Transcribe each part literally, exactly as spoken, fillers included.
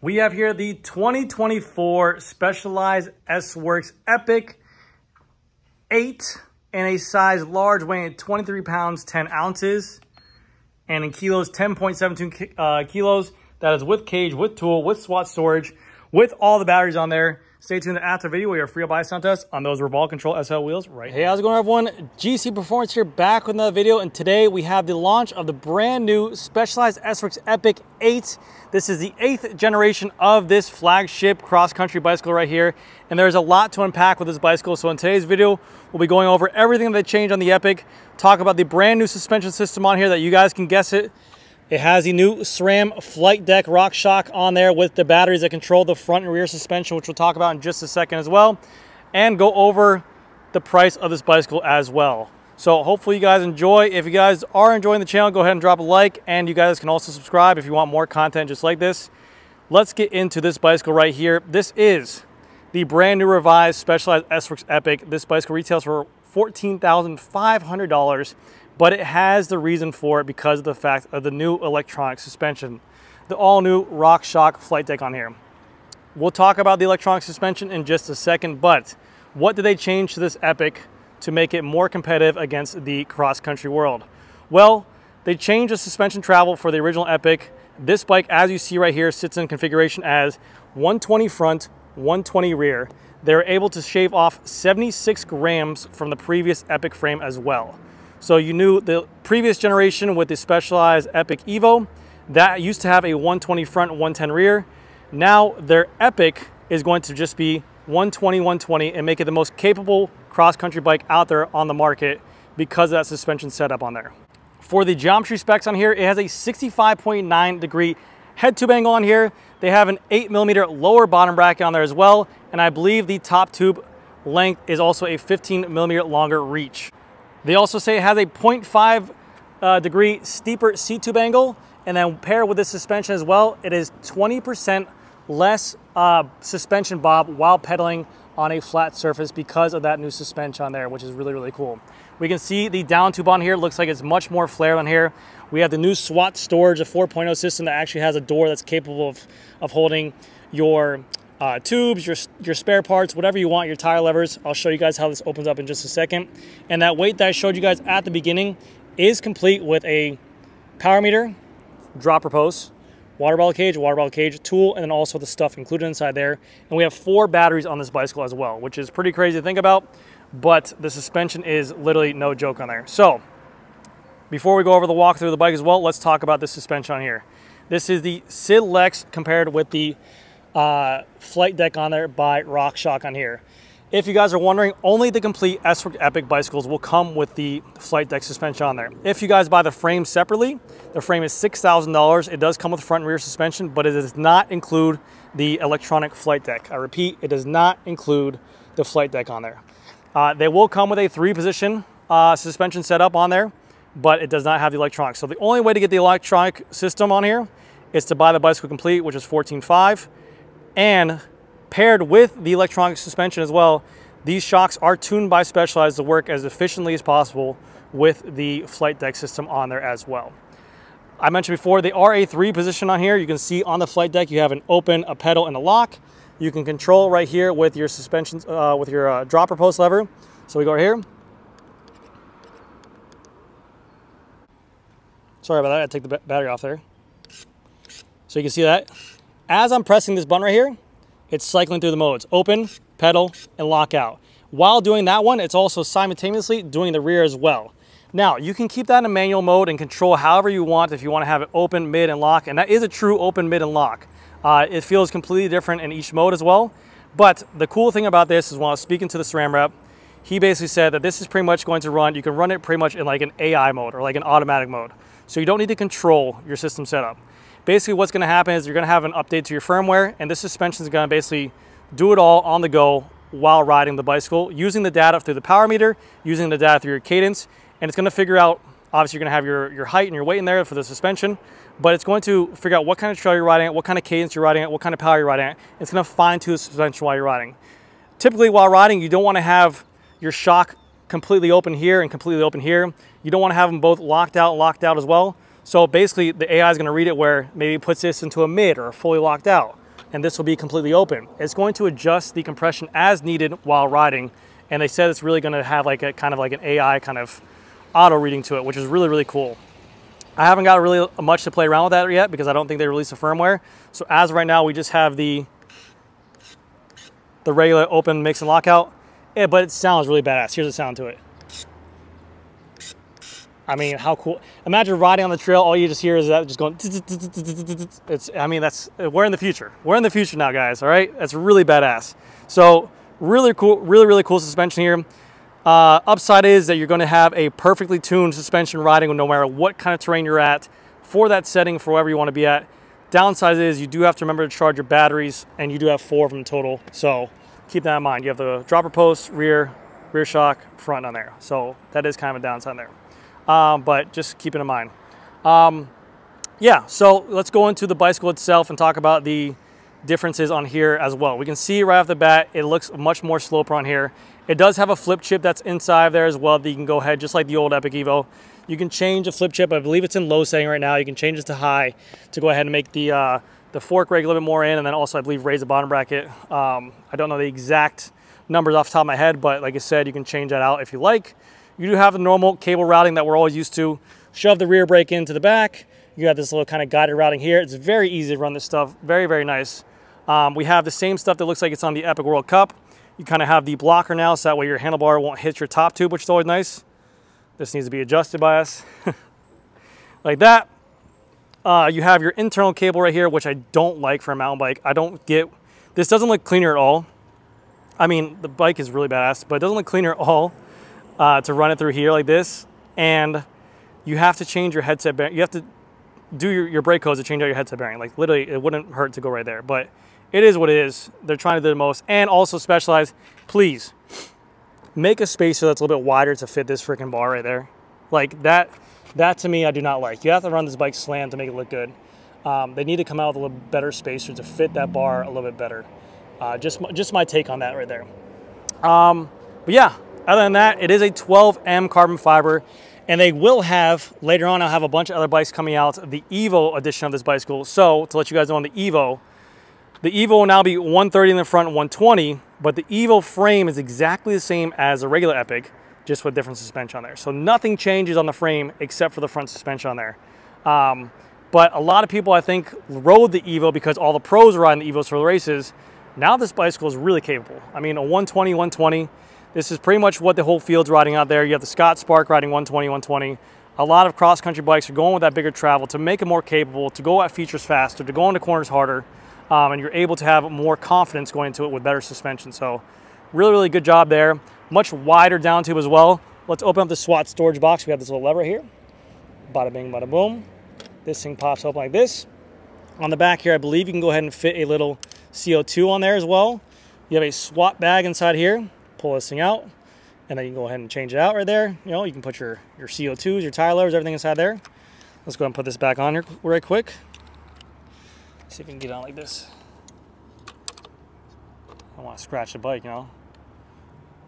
We have here the twenty twenty-four Specialized S-Works Epic eight in a size large, weighing twenty-three pounds, ten ounces. And in kilos, ten point seven two uh, kilos. That is with cage, with tool, with SWAT storage, with all the batteries on there. Stay tuned after the video where your free buy contest on those Revolt Control S L wheels right Hey, how's it going, everyone? G C Performance here, back with another video, and today we have the launch of the brand new Specialized S-Works Epic eight. This is the eighth generation of this flagship cross-country bicycle right here, and there's a lot to unpack with this bicycle, so in today's video, we'll be going over everything that changed on the Epic, talk about the brand new suspension system on here that you guys can guess it. It has the new SRAM Flight Deck RockShox on there with the batteries that control the front and rear suspension, which we'll talk about in just a second as well, and go over the price of this bicycle as well. So hopefully you guys enjoy. If you guys are enjoying the channel, go ahead and drop a like, and you guys can also subscribe if you want more content just like this. Let's get into this bicycle right here. This is the brand new revised Specialized S-Works Epic. This bicycle retails for fourteen thousand five hundred dollars. But it has the reason for it because of the fact of the new electronic suspension, the all-new RockShox Flight Deck on here. We'll talk about the electronic suspension in just a second, but what did they change to this Epic to make it more competitive against the cross-country world? Well, they changed the suspension travel for the original Epic. This bike, as you see right here, sits in configuration as one twenty front, one twenty rear. They're able to shave off seventy-six grams from the previous Epic frame as well. So you knew the previous generation with the Specialized Epic Evo, that used to have a one twenty front, one ten rear. Now their Epic is going to just be one twenty, one twenty and make it the most capable cross-country bike out there on the market because of that suspension setup on there. For the geometry specs on here, it has a sixty-five point nine degree head-tube angle on here. They have an eight millimeter lower bottom bracket on there as well. And I believe the top tube length is also a fifteen millimeter longer reach. They also say it has a point five uh, degree steeper C-tube angle, and then paired with the suspension as well, it is twenty percent less uh, suspension bob while pedaling on a flat surface because of that new suspension on there, which is really, really cool. We can see the down tube on here looks like it's much more flared on here. We have the new SWAT storage, a four point oh system that actually has a door that's capable of, of holding your Uh, tubes, your, your spare parts, whatever you want, your tire levers. I'll show you guys how this opens up in just a second. And that weight that I showed you guys at the beginning is complete with a power meter, dropper post, water bottle cage, water bottle cage, tool, and then also the stuff included inside there. And we have four batteries on this bicycle as well, which is pretty crazy to think about, but the suspension is literally no joke on there. So before we go over the walkthrough of the bike as well, let's talk about the suspension on here. This is the S I D Lex compared with the Uh, Flight Deck on there by RockShox on here. If you guys are wondering, only the complete S-Works Epic bicycles will come with the Flight Deck suspension on there. If you guys buy the frame separately, the frame is six thousand dollars. It does come with front and rear suspension, but it does not include the electronic Flight Deck. I repeat, it does not include the Flight Deck on there. Uh, they will come with a three-position uh, suspension setup on there, but it does not have the electronic. So the only way to get the electronic system on here is to buy the bicycle complete, which is fourteen thousand five hundred dollars. And paired with the electronic suspension as well, these shocks are tuned by Specialized to work as efficiently as possible with the Flight Deck system on there as well. I mentioned before, they are a three position on here. You can see on the Flight Deck, you have an open, a pedal, and a lock. You can control right here with your suspensions, uh, with your uh, dropper post lever. So we go right here. Sorry about that, I take the battery off there. So you can see that. As I'm pressing this button right here, it's cycling through the modes, open, pedal, and lock out. While doing that one, it's also simultaneously doing the rear as well. Now, you can keep that in manual mode and control however you want if you want to have it open, mid, and lock, and that is a true open, mid, and lock. Uh, it feels completely different in each mode as well, but the cool thing about this is when I was speaking to the SRAM rep, he basically said that this is pretty much going to run, you can run it pretty much in like an A I mode or like an automatic mode, so you don't need to control your system setup. Basically what's gonna happen is you're gonna have an update to your firmware, and this suspension is gonna basically do it all on the go while riding the bicycle, using the data through the power meter, using the data through your cadence, and it's gonna figure out, obviously you're gonna have your, your height and your weight in there for the suspension, but it's going to figure out what kind of trail you're riding at, what kind of cadence you're riding at, what kind of power you're riding at. It's gonna fine tune the suspension while you're riding. Typically while riding, you don't wanna have your shock completely open here and completely open here. You don't wanna have them both locked out, locked out as well. So basically the A I is gonna read it where maybe it puts this into a mid or a fully locked out. and this will be completely open. It's going to adjust the compression as needed while riding, and they said it's really going to have like a kind of like an A I kind of auto reading to it, which is really, really cool. I haven't got really much to play around with that yet because I don't think they released the firmware. So as of right now, we just have the the regular open mix and lockout, yeah, but it sounds really badass. Here's the sound to it. I mean, how cool. Imagine riding on the trail, all you just hear is that just going, it's, I mean, that's, we're in the future. We're in the future now, guys, all right? That's really badass. So really cool, really, really cool suspension here. Uh, upside is that you're going to have a perfectly tuned suspension riding no matter what kind of terrain you're at for that setting, for wherever you want to be at. Downside is you do have to remember to charge your batteries, and you do have four of them total. So keep that in mind. You have the dropper post, rear, rear shock, front on there. So that is kind of a downside there. Um, but just keep it in mind. Um, yeah, so let's go into the bicycle itself and talk about the differences on here as well. We can see right off the bat, it looks much more sloper on here. It does have a flip chip that's inside of there as well that you can go ahead, just like the old Epic Evo. You can change the flip chip. I believe it's in low setting right now. You can change it to high to go ahead and make the uh, the fork rig a little bit more in, and then also I believe raise the bottom bracket. Um, I don't know the exact numbers off the top of my head, but like I said, you can change that out if you like. You do have the normal cable routing that we're always used to. Shove the rear brake into the back. You have this little kind of guided routing here. It's very easy to run this stuff. Very, very nice. Um, we have the same stuff that looks like it's on the Epic World Cup. You kind of have the blocker now, so that way your handlebar won't hit your top tube, which is always nice. This needs to be adjusted by us. Like that. Uh, you have your internal cable right here, which I don't like for a mountain bike. I don't get, this doesn't look cleaner at all. I mean, the bike is really badass, but it doesn't look cleaner at all uh, to run it through here like this. And you have to change your headset bearing. You have to do your, your brake hose to change out your headset bearing. Like literally, it wouldn't hurt to go right there, but it is what it is. They're trying to do the most. And also Specialized, please make a spacer that's a little bit wider to fit this freaking bar right there. Like that, that to me, I do not like. You have to run this bike slant to make it look good. Um, they need to come out with a little better spacer to fit that bar a little bit better. Uh, just, just my take on that right there. Um, but yeah, other than that, it is a twelve M carbon fiber. And they will have, later on, I'll have a bunch of other bikes coming out, the Evo edition of this bicycle. So to let you guys know on the Evo, the Evo will now be one thirty in the front and one twenty, but the Evo frame is exactly the same as a regular Epic, just with different suspension on there. So nothing changes on the frame except for the front suspension on there. Um, but a lot of people, I think, rode the Evo because all the pros were riding the Evos for the races. Now this bicycle is really capable. I mean, a one twenty, one twenty, this is pretty much what the whole field's riding out there. You have the Scott Spark riding one twenty, one twenty. A lot of cross-country bikes are going with that bigger travel to make it more capable, to go at features faster, to go into corners harder. Um, and you're able to have more confidence going into it with better suspension. So really, really good job there. Much wider down tube as well. Let's open up the SWAT storage box. We have this little lever here. Bada bing, bada boom. This thing pops open like this. On the back here, I believe you can go ahead and fit a little C O two on there as well. You have a SWAT bag inside here. Pull this thing out, and then you can go ahead and change it out right there. You know, you can put your, your C O twos, your tire levers, everything inside there. Let's go ahead and put this back on here right quick. See if we can get it on like this. I don't want to scratch the bike, you know.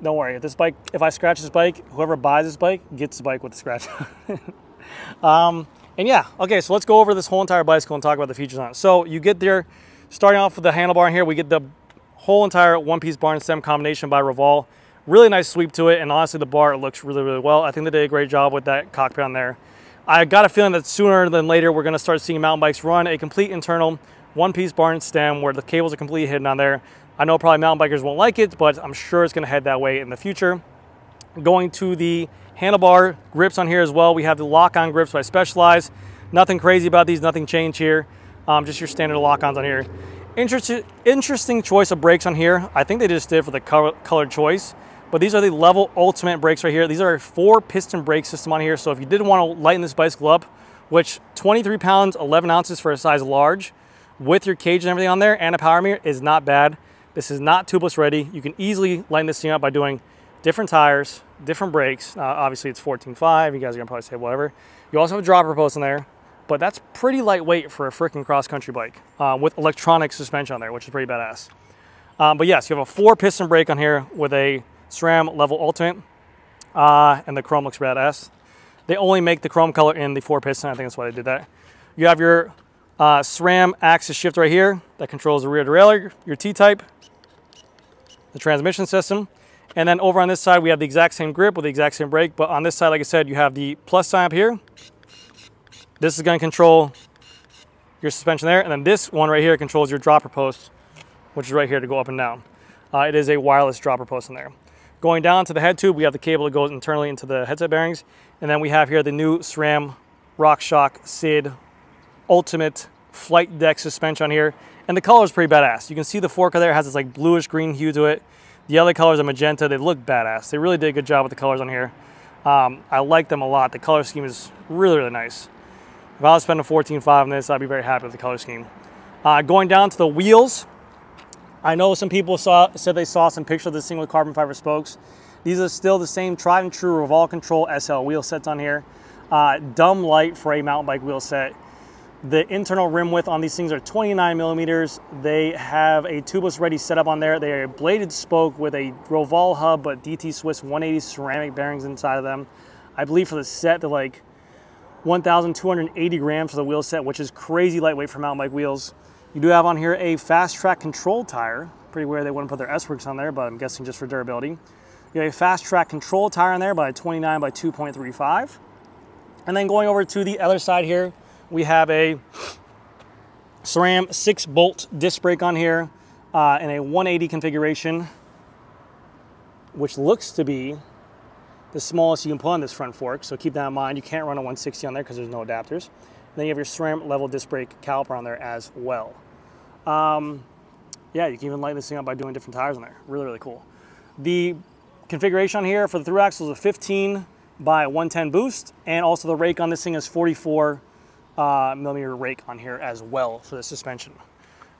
Don't worry, if this bike, if I scratch this bike, whoever buys this bike gets the bike with the scratch on it. um, and yeah, okay, so let's go over this whole entire bicycle and talk about the features on it. So you get there, starting off with the handlebar here, we get the whole entire one-piece bar and stem combination by Roval. Really nice sweep to it, and honestly, the bar looks really, really well. I think they did a great job with that cockpit on there. I got a feeling that sooner than later, we're going to start seeing mountain bikes run a complete internal one-piece barn stem where the cables are completely hidden on there. I know probably mountain bikers won't like it, but I'm sure it's going to head that way in the future. Going to the handlebar grips on here as well. We have the lock-on grips by Specialized. Nothing crazy about these, nothing changed here. Um, just your standard lock-ons on here. Interest, interesting choice of brakes on here. I think they just did for the color, color choice. But these are the Level Ultimate brakes right here. These are a four piston brake system on here. So if you did want to lighten this bicycle up, which twenty-three pounds, eleven ounces for a size large, with your cage and everything on there and a power mirror is not bad. This is not tubeless ready. You can easily lighten this thing up by doing different tires, different brakes. Uh, obviously it's fourteen point five, you guys are gonna probably say whatever. You also have a dropper post on there, but that's pretty lightweight for a freaking cross country bike uh, with electronic suspension on there, which is pretty badass. Um, but yes, you have a four piston brake on here with a SRAM Level Ultimate, uh, and the chrome looks badass. They only make the chrome color in the four piston. I think that's why they did that. You have your uh, SRAM axis shift right here that controls the rear derailleur, your T type, the transmission system. And then over on this side, we have the exact same grip with the exact same brake. But on this side, like I said, you have the plus sign up here. This is going to control your suspension there. And then this one right here controls your dropper post, which is right here to go up and down. Uh, it is a wireless dropper post in there. Going down to the head tube, we have the cable that goes internally into the headset bearings. And then we have here the new SRAM RockShox S I D Ultimate Flight Deck suspension on here. And the color is pretty badass. You can see the fork there has this like bluish green hue to it. The other colors are magenta. They look badass. They really did a good job with the colors on here. Um, I like them a lot. The color scheme is really, really nice. If I was spending fourteen five on this, I'd be very happy with the color scheme. Uh, going down to the wheels, I know some people saw, said they saw some pictures of this thing with carbon fiber spokes. These are still the same tried and true Revolt Control S L wheel sets on here. Uh, dumb light for a mountain bike wheel set. The internal rim width on these things are twenty-nine millimeters. They have a tubeless ready setup on there. They are a bladed spoke with a Roval hub, but D T Swiss one eighty ceramic bearings inside of them. I believe for the set, they're like one thousand two hundred eighty grams for the wheel set, which is crazy lightweight for mountain bike wheels. You do have on here a Fast Track Control tire. Pretty weird they wouldn't put their S-Works on there, but I'm guessing just for durability. You have a Fast Track Control tire on there by twenty-nine by two point three five. And then going over to the other side here, we have a SRAM six-bolt disc brake on here uh, in a one eighty configuration, which looks to be the smallest you can put on this front fork, so keep that in mind. You can't run a one sixty on there because there's no adapters. And then you have your SRAM level disc brake caliper on there as well. Um, yeah, you can even lighten this thing up by doing different tires on there. Really, really cool. The configuration on here for the through axle is a fifteen by one ten boost, and also the rake on this thing is forty-four Uh, millimeter rake on here as well for the suspension.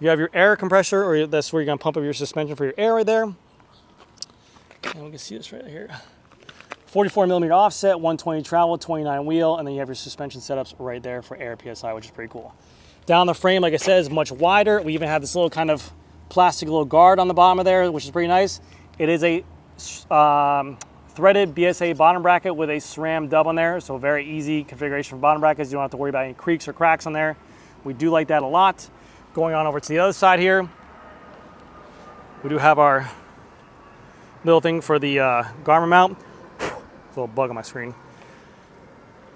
You have your air compressor, or that's where you're gonna pump up your suspension for your air right there. And we can see this right here. forty-four millimeter offset, one twenty travel, twenty-nine wheel, and then you have your suspension setups right there for air P S I, which is pretty cool. Down the frame, like I said, is much wider. We even have this little kind of plastic little guard on the bottom of there, which is pretty nice. It is a um, threaded B S A bottom bracket with a SRAM dub on there, so very easy configuration for bottom brackets. You don't have to worry about any creaks or cracks on there. We do like that a lot. Going on over to the other side here, we do have our little thing for the uh, Garmin mount. Little bug on my screen.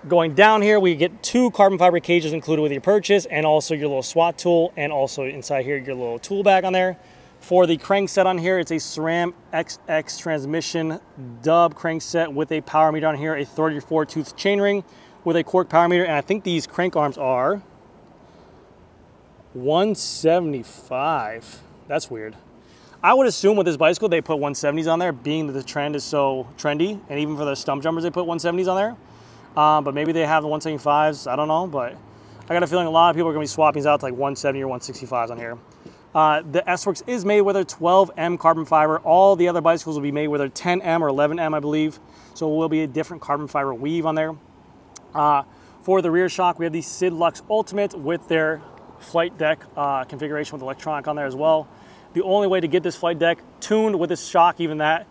Going down here, we get two carbon fiber cages included with your purchase, and also your little SWAT tool, and also inside here your little tool bag on there. For the crankset on here, it's a SRAM double X transmission dub crankset with a power meter on here, a thirty-four tooth chainring with a cork power meter, and I think these crank arms are one seventy-five. That's weird. I would assume with this bicycle they put one seventies on there, being that the trend is so trendy, and even for the stump jumpers they put one seventies on there. Um, but maybe they have the one seventy-fives. I don't know, but I got a feeling a lot of people are going to be swapping these out to like one seventy or one sixty-fives on here. Uh, the S-Works is made with a twelve M carbon fiber. All the other bicycles will be made with a ten M or eleven M, I believe. So it will be a different carbon fiber weave on there. Uh, for the rear shock, we have the S I D Luxe Ultimate with their flight deck uh, configuration with electronic on there as well. The only way to get this flight deck tuned with this shock, even that.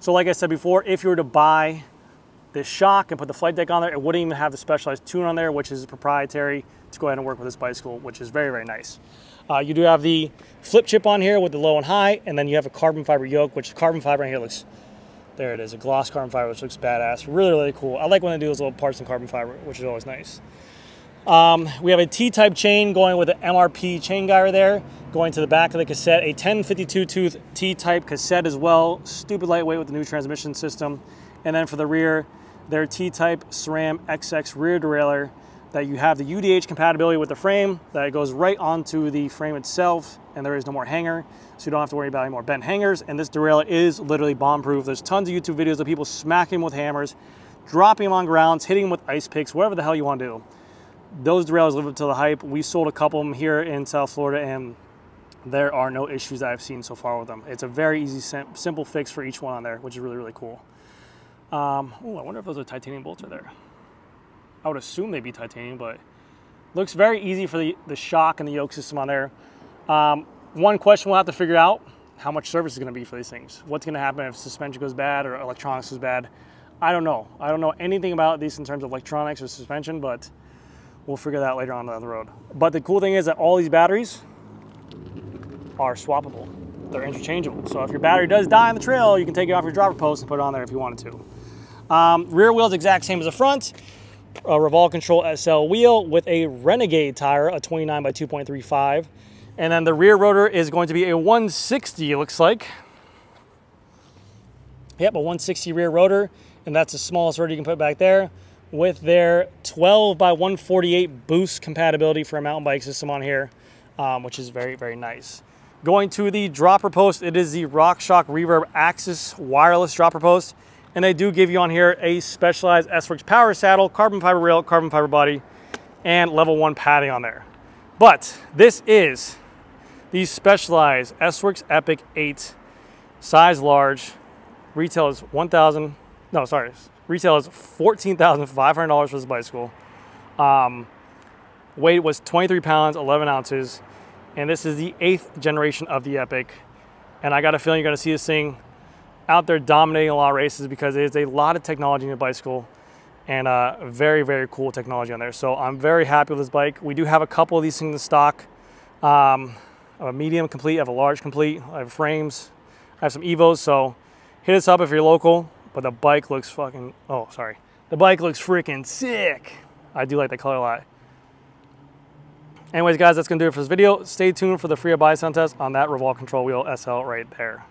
So like I said before, if you were to buy this shock and put the flight deck on there, it wouldn't even have the Specialized tune on there, which is proprietary to go ahead and work with this bicycle, which is very, very nice. Uh, you do have the flip chip on here with the low and high, and then you have a carbon fiber yoke, which carbon fiber on here looks, there it is, a gloss carbon fiber, which looks badass. Really, really cool. I like when they do those little parts in carbon fiber, which is always nice. Um, we have a T-type chain going with an M R P chain guy right there, going to the back of the cassette, a ten fifty-two tooth T-type cassette as well, stupid lightweight with the new transmission system. And then for the rear, their T-type SRAM double X rear derailleur, that you have the U D H compatibility with the frame, that it goes right onto the frame itself, and there is no more hanger, so you don't have to worry about any more bent hangers. And this derailleur is literally bomb-proof. There's tons of YouTube videos of people smacking them with hammers, dropping them on grounds, hitting them with ice picks, whatever the hell you want to do. Those derailleurs live up to the hype. We sold a couple of them here in South Florida, and there are no issues that I've seen so far with them. It's a very easy, sim simple fix for each one on there, which is really, really cool. Um, ooh, I wonder if those are titanium bolts are there. I would assume they'd be titanium, but looks very easy for the, the shock and the yoke system on there. Um, one question we'll have to figure out, how much service is gonna be for these things. What's gonna happen if suspension goes bad or electronics goes bad? I don't know. I don't know anything about these in terms of electronics or suspension, but We'll figure that later on down the road. But the cool thing is that all these batteries are swappable. They're interchangeable. So if your battery does die on the trail, you can take it off your dropper post and put it on there if you wanted to. Um, rear wheel is the exact same as the front. A Revolt Control S L wheel with a Renegade tire, a twenty-nine by two point three five. And then the rear rotor is going to be a one sixty, it looks like. Yep, a one sixty rear rotor, and that's the smallest rotor you can put back there, with their twelve by one forty-eight boost compatibility for a mountain bike system on here, um, which is very, very nice. Going to the dropper post, it is the RockShox Reverb A X S wireless dropper post, and they do give you on here a Specialized S-Works power saddle, carbon fiber rail, carbon fiber body, and level one padding on there. But this is the Specialized S-Works Epic eight, size large. Retail is one thousand. No, sorry. Retail is fourteen thousand five hundred dollars for this bicycle. Um, weight was twenty-three pounds, eleven ounces. And this is the eighth generation of the Epic. And I got a feeling you're going to see this thing out there dominating a lot of races because there's a lot of technology in the bicycle and uh, very, very cool technology on there. So I'm very happy with this bike. We do have a couple of these things in stock. Um, I have a medium complete, I have a large complete, I have frames, I have some Evos. So hit us up if you're local. But the bike looks fucking, oh, sorry. The bike looks freaking sick. I do like the color a lot. Anyways, guys, that's gonna do it for this video. Stay tuned for the free ride bison test on that Revolt Control Wheel S L right there.